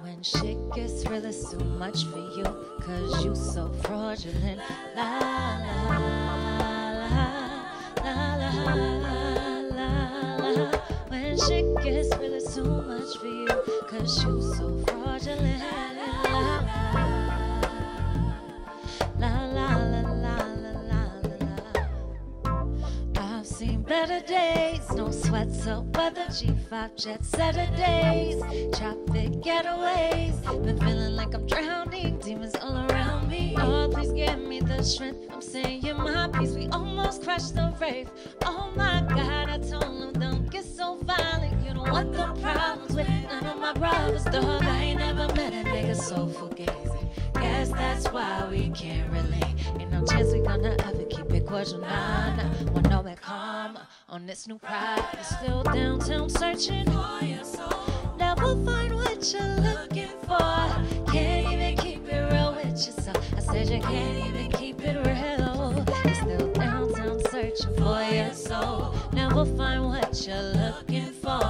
When shit gets real, it's too much for you, 'cause you so fraudulent. La la la la la la la. When shit gets real, it's too much for you, 'cause you so fraudulent. Better days, no sweats or weather, G5 jet Saturdays, traffic getaways. Been feeling like I'm drowning, demons all around me. Oh, please give me the strength, I'm saying my peace. We almost crashed the rave, oh my God. I told them don't get so violent, you don't want the problems with none of my brothers. Dog, I ain't never met a nigga so fugazi. Guess that's why we can't relate. Ain't no chance we gonna ever keep it cordial, nah, nah. We're nowhere calm on this new pride. You're still downtown searching for your soul, never find what you're looking for. Can't even keep it real with yourself. I said you can't even keep it real. You're still downtown searching for your soul, never find what you're looking for.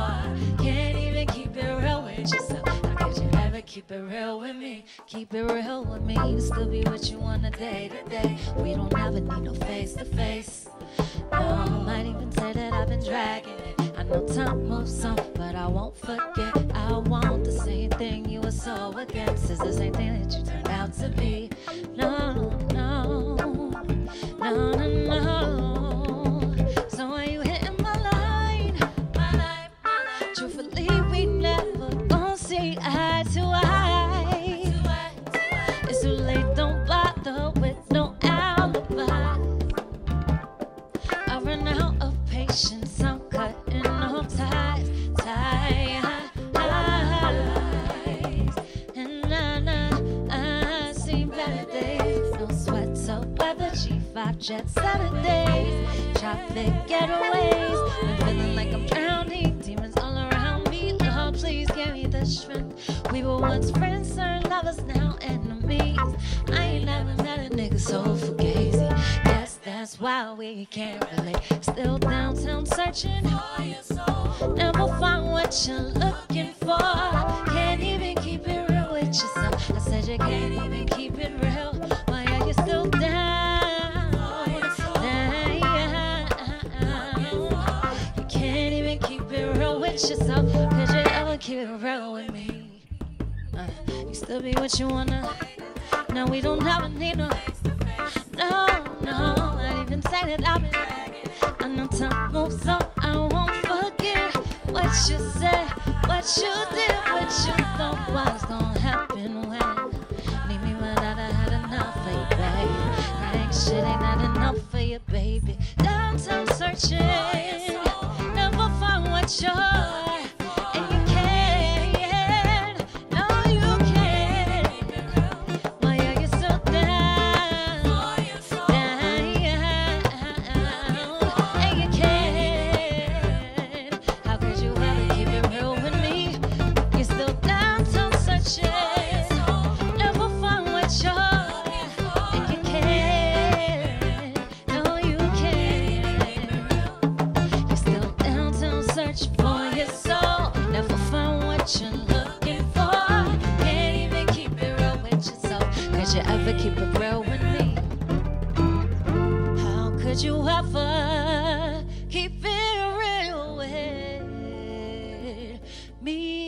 Can't even keep it real with yourself. Keep it real with me, keep it real with me. You still be what you want a day to day. We don't ever need no face to face. No, you might even say that I've been dragging it. I know time moves on, but I won't forget. I want the same thing you were so against. It's the same thing that you turned out to be. No, no, no, no, no, no. So are you hitting my line? My line, my line. Truthfully, we never gon' see eye to eye. G5 jet Saturdays, traffic getaways. I'm feeling like I'm drowning, demons all around me. Oh, please give me the strength. We were once friends, turned lovers, now enemies. I ain't never met a nigga so fugazi. Yes, that's why we can't relate. Still downtown searching for your soul, never find what you're looking for. Can't even keep it real with yourself. I said you can't even keep it real. Why are you still down? Yourself, could you ever keep it real with me? You still be what you wanna. No, we don't have a need no. No, no, not even say that I've been. I know time moves on, I won't forget what you said, what you did, what you thought was gonna happen when. Need me when I had enough for you, baby. That shit ain't not enough for you, baby. Downtown searching. What you're, and you can't, no you can't. Why are you so down, and you can't? How could you ever keep it real with me? You're still downtown searching, never find what you're. Keep it real with me. How could you ever keep it real with me?